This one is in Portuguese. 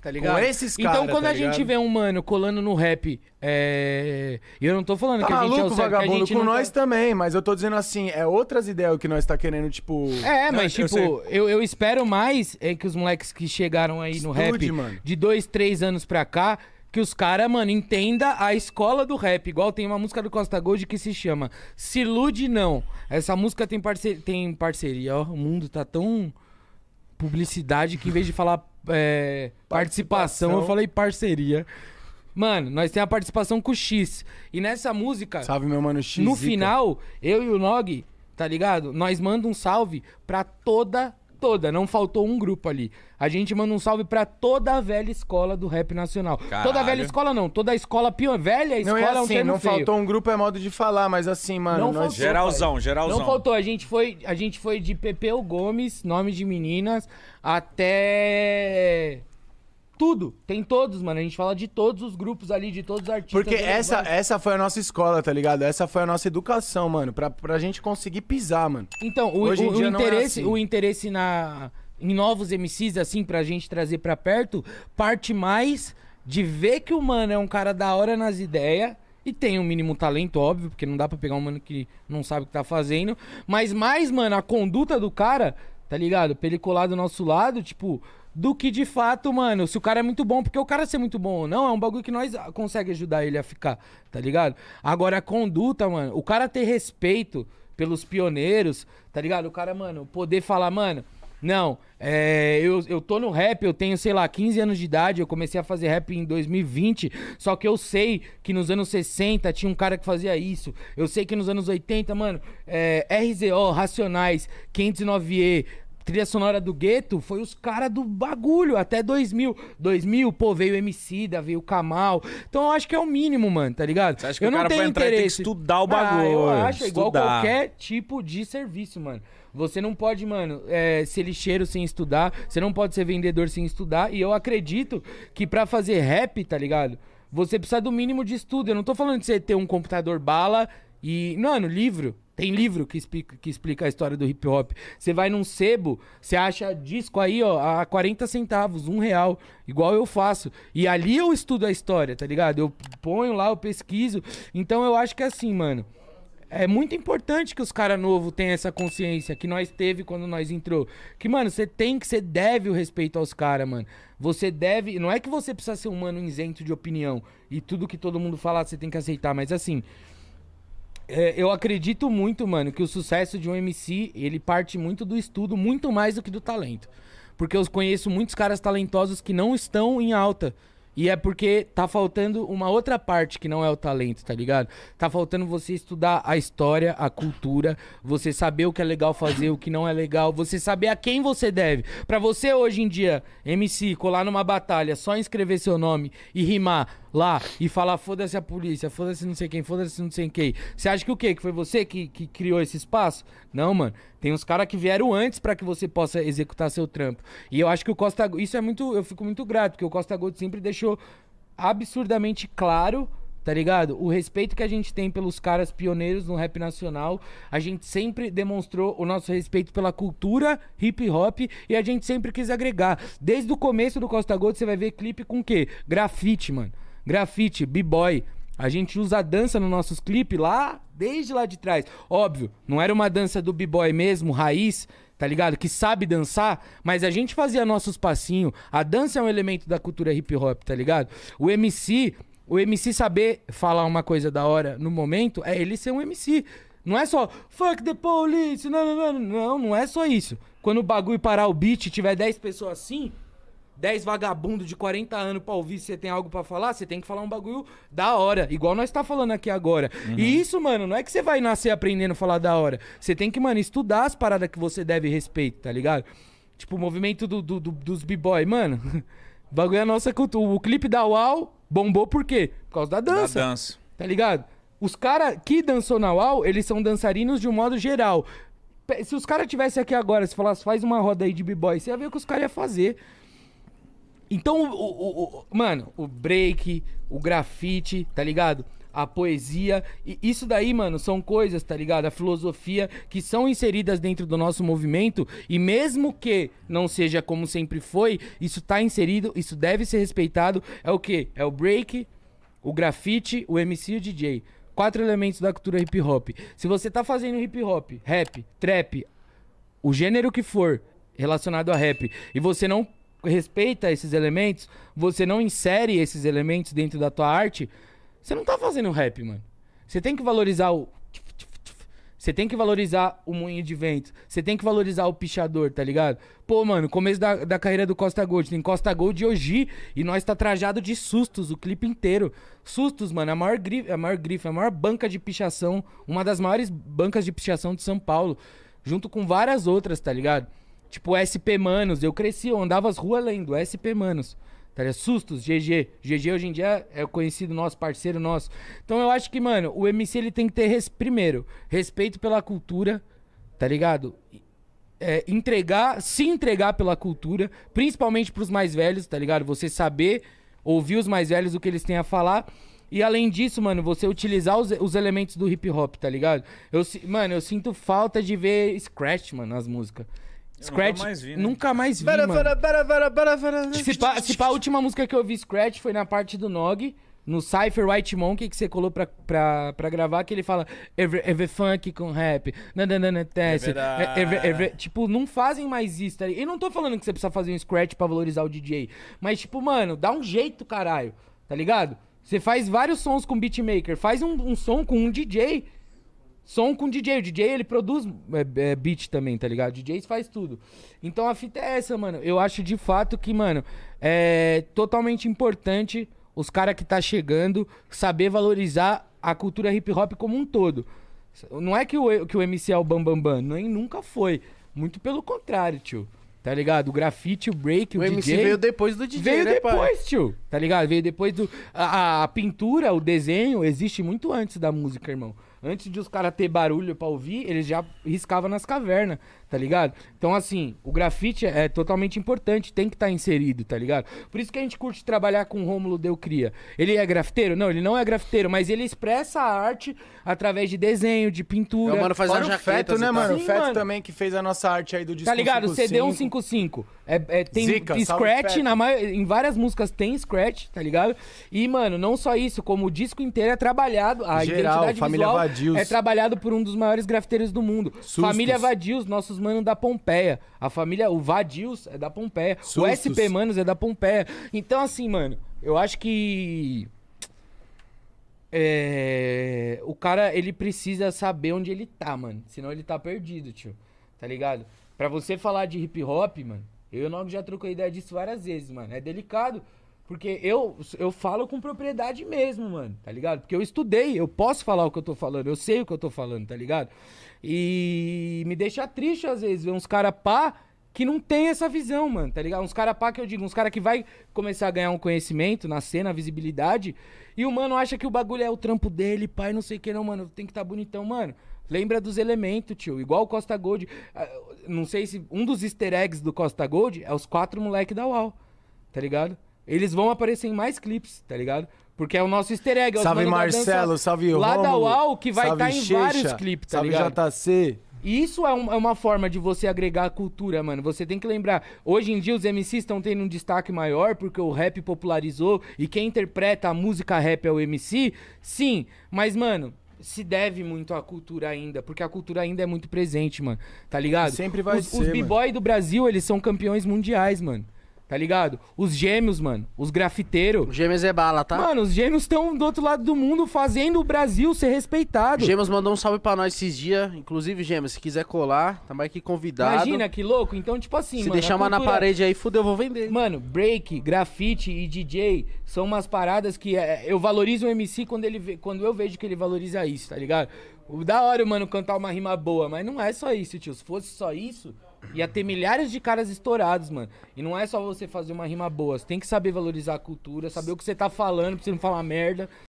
Tá ligado? Com esses caras, então, quando tá a gente vê um mano colando no rap, eu não tô falando que a gente é o certo, vagabundo, que a gente com nós tá... também, mas eu tô dizendo assim, é outras ideias que nós tá querendo, tipo... É, mas não, tipo, eu espero mais que os moleques que chegaram aí no rap, mano, de 2, 3 anos pra cá, que os caras, mano, entenda a escola do rap. Igual tem uma música do Costa Gold que se chama Se Ilude Não. Essa música tem, tem parceria, ó, o mundo tá tão... publicidade que em vez de falar... participação, eu falei parceria. Mano, nós tem a participação com o X. E nessa música... Salve, meu mano X. No final, eu e o Nog, tá ligado? Nós manda um salve pra toda. Não faltou um grupo ali. A gente manda um salve pra toda a velha escola do rap nacional. Caralho. Toda a velha escola não, toda a escola pior. Velha escola não é um termo feio. Não faltou um grupo é modo de falar, mas assim, mano... Não faltou, geralzão. Não faltou, a gente foi de Pepeu Gomes, Nome de Meninas, até... Tudo. Tem todos, mano. A gente fala de todos os grupos ali, de todos os artistas. Porque essa foi a nossa escola, tá ligado? Essa foi a nossa educação, mano. Pra gente conseguir pisar, mano. Então, o interesse em novos MCs, assim, pra gente trazer pra perto, parte mais de ver que o mano é um cara da hora nas ideias e tem um mínimo talento, óbvio, porque não dá pra pegar um mano que não sabe o que tá fazendo. Mas mais, mano, a conduta do cara, tá ligado? Pra ele colar do nosso lado, tipo... do que de fato, mano, se o cara é muito bom, porque o cara ser muito bom ou não, é um bagulho que nós consegue ajudar ele a ficar, tá ligado? Agora, a conduta, mano, o cara ter respeito pelos pioneiros, tá ligado? O cara, mano, poder falar, mano, não, eu tô no rap, eu tenho, sei lá, 15 anos de idade, eu comecei a fazer rap em 2020, só que eu sei que nos anos 60 tinha um cara que fazia isso, eu sei que nos anos 80, mano, RZO, Racionais, Kendy Noviê, trilha sonora do Gueto, foi os caras do bagulho, até 2000, pô, veio Emicida, veio Kamal. Então eu acho que é o mínimo, mano, tá ligado? Você acha que eu o não cara tenho pra interesse. Entrar, tem que estudar o bagulho. Ah, eu acho, igual qualquer tipo de serviço, mano. Você não pode, mano, ser lixeiro sem estudar, você não pode ser vendedor sem estudar, e eu acredito que pra fazer rap, tá ligado? Você precisa do mínimo de estudo. Eu não tô falando de você ter um computador bala e... Mano, livro. Tem livro que explica a história do hip hop. Você vai num sebo, você acha disco aí, ó, a 40 centavos, R$1, igual eu faço. E ali eu estudo a história, tá ligado? Eu ponho lá, eu pesquiso. Então eu acho que é assim, mano. É muito importante que os caras novos tenham essa consciência que nós teve quando nós entrou. Que, mano, você deve o respeito aos caras, mano. Você deve... Não é que você precisa ser um mano isento de opinião e tudo que todo mundo falar você tem que aceitar, mas assim... eu acredito muito, mano, que o sucesso de um MC, ele parte muito do estudo, muito mais do que do talento. Porque eu conheço muitos caras talentosos que não estão em alta. E é porque tá faltando uma outra parte que não é o talento, tá ligado? Tá faltando você estudar a história, a cultura, você saber o que é legal fazer, o que não é legal, você saber a quem você deve. Pra você hoje em dia, MC, colar numa batalha, só escrever seu nome e rimar lá e falar foda-se a polícia, foda-se não sei quem, foda-se não sei quem. Você acha que o quê? Que foi você que criou esse espaço? Não, mano. Tem uns caras que vieram antes pra que você possa executar seu trampo. E eu acho que o Costa Gold... Isso é muito... Eu fico muito grato, porque o Costa Gold sempre deixou absurdamente claro, tá ligado? O respeito que a gente tem pelos caras pioneiros no rap nacional. A gente sempre demonstrou o nosso respeito pela cultura hip-hop e a gente sempre quis agregar. Desde o começo do Costa Gold, você vai ver clipe com o quê? Grafite, mano. Grafite, b-boy. A gente usa a dança nos nossos clipes lá, desde lá de trás. Óbvio, não era uma dança do b-boy mesmo, raiz, tá ligado? Que sabe dançar, mas a gente fazia nossos passinhos. A dança é um elemento da cultura hip hop, tá ligado? O MC saber falar uma coisa da hora no momento, é ele ser um MC. Não é só, fuck the police, não é só isso. Quando o bagulho parar o beat e tiver 10 pessoas assim... 10 vagabundos de 40 anos pra ouvir se você tem algo pra falar, você tem que falar um bagulho da hora, igual nós tá falando aqui agora. Uhum. E isso, mano, não é que você vai nascer aprendendo a falar da hora. Você tem que, mano, estudar as paradas que você deve respeito, tá ligado? Tipo, o movimento dos b-boy, mano. O bagulho é a nossa cultura. O clipe da UAU bombou por quê? Por causa da dança. Da dança. Tá ligado? Os caras que dançou na UAU, eles são dançarinos de um modo geral. Se os caras estivessem aqui agora, se falasse, faz uma roda aí de b-boy, você ia ver o que os caras iam fazer. Então, mano, o break, o grafite, tá ligado? a poesia, e isso daí, mano, são coisas, tá ligado? A filosofia que são inseridas dentro do nosso movimento, e mesmo que não seja como sempre foi, isso tá inserido, isso deve ser respeitado. É o quê? É o break, o grafite, o MC e o DJ. 4 elementos da cultura hip hop. Se você tá fazendo hip hop, rap, trap, o gênero que for relacionado a rap, e você não respeita esses elementos, você não insere esses elementos dentro da tua arte, você não tá fazendo rap, mano. Você tem que valorizar o... Você tem que valorizar o moinho de vento. Você tem que valorizar o pichador, tá ligado? Pô, mano, começo da carreira do Costa Gold. Tem Costa Gold e Oji. E nós tá trajado de Sustos o clipe inteiro. Sustos, mano, a maior banca de pichação. Uma das maiores bancas de pichação de São Paulo. Junto com várias outras, tá ligado? Tipo SP Manos. Eu cresci, eu andava as ruas lendo. SP Manos. Tá ligado? Sustos, GG. GG hoje em dia é conhecido nosso, parceiro nosso. Então eu acho que, mano, o MC ele tem que ter, primeiro, respeito pela cultura, tá ligado? É, se entregar pela cultura, principalmente pros mais velhos, tá ligado? Você saber ouvir os mais velhos, o que eles têm a falar. E além disso, mano, você utilizar os elementos do hip hop, tá ligado? Mano, eu sinto falta de ver scratch, mano, nas músicas. Scratch, nunca mais vi, né? Nunca mais vi, mano. Se pá, a última música que eu vi Scratch foi na parte do Nog, no Cypher White Monkey, que você colou pra gravar, que ele fala every funk com rap, nananana, teste, tipo, não fazem mais isso, tá? Eu não tô falando que você precisa fazer um Scratch pra valorizar o DJ, mas tipo, mano, dá um jeito, caralho, tá ligado? Você faz vários sons com beatmaker, faz um som com um DJ... Som com DJ. O DJ, ele produz beat também, tá ligado? O DJ faz tudo. Então a fita é essa, mano. Eu acho de fato que, mano, é totalmente importante os caras que tá chegando saber valorizar a cultura hip hop como um todo. Não é que o MC é o bambambam, nem nunca foi. Muito pelo contrário, tio. Tá ligado? O grafite, o break, o DJ... O MC veio depois do DJ, veio, né, depois, pai? Tio. Tá ligado? Veio depois do... A pintura, o desenho, existe muito antes da música, irmão. Antes de os caras ter barulho pra ouvir, eles já riscavam nas cavernas, tá ligado? Então, assim, o grafite é totalmente importante, tem que estar inserido, tá ligado? Por isso que a gente curte trabalhar com o Rômulo Delcria. Ele é grafiteiro? Não, ele não é grafiteiro, mas ele expressa a arte através de desenho, de pintura. Meu mano, faz uma jaqueta, né, mano? Sim, o Feto, mano, também, que fez a nossa arte aí do disco. Tá ligado? CD 155. Tem Zica, scratch, em várias músicas tem scratch, tá ligado? E, mano, não só isso, como o disco inteiro é trabalhado, a identidade visual Vadios. É trabalhado por um dos maiores grafiteiros do mundo. Sustos. Família Vadios, nossos manos da Pompeia. A família, o Vadios é da Pompeia. Sustos. O SP Manos é da Pompeia. Então, assim, mano, eu acho que... O cara, ele precisa saber onde ele tá, mano. Senão ele tá perdido, tio. Tá ligado? Pra você falar de hip hop, mano... Eu e o Nog já trocou ideia disso várias vezes, mano. É delicado, porque eu falo com propriedade mesmo, mano, tá ligado? Porque eu estudei, eu posso falar o que eu tô falando, eu sei o que eu tô falando, tá ligado? E me deixa triste, às vezes, ver uns caras pá que não tem essa visão, mano, tá ligado? Uns caras pá que eu digo, uns caras que vai começar a ganhar um conhecimento na cena, a visibilidade, e o mano acha que o bagulho é o trampo dele, pai, não sei o que não, mano, tem que tá bonitão, mano. Lembra dos elementos, tio. Igual o Costa Gold. Não sei se... Um dos easter eggs do Costa Gold é os 4 moleques da UAU. Tá ligado? Eles vão aparecer em mais clipes, tá ligado? Porque é o nosso easter egg. É salve Marcelo, salve Rômulo. Lá da UAU, que vai estar em vários clipes, tá ligado? Salve JC. E isso é uma forma de você agregar a cultura, mano. Você tem que lembrar, hoje em dia os MCs estão tendo um destaque maior porque o rap popularizou e quem interpreta a música rap é o MC. Sim, mas, mano... se deve muito à cultura ainda, porque a cultura ainda é muito presente, mano, tá ligado? Sempre vai ser, os b-boy do Brasil, eles são campeões mundiais, mano, tá ligado? Os Gêmeos, mano, os grafiteiros... Os Gêmeos é bala, tá? Mano, os Gêmeos estão do outro lado do mundo fazendo o Brasil ser respeitado. Gêmeos mandou um salve pra nós esses dias, inclusive, Gêmeos, se quiser colar, tá mais que convidado. Imagina, que louco, então tipo assim, se mano... Se deixar cultura... na parede aí, fudeu, eu vou vender. Mano, break, grafite e DJ... São umas paradas que eu valorizo o MC quando eu vejo que ele valoriza isso, tá ligado? Da hora, mano, cantar uma rima boa, mas não é só isso, tio. Se fosse só isso, ia ter milhares de caras estourados, mano. E não é só você fazer uma rima boa, você tem que saber valorizar a cultura, saber o que você tá falando, pra você não falar merda.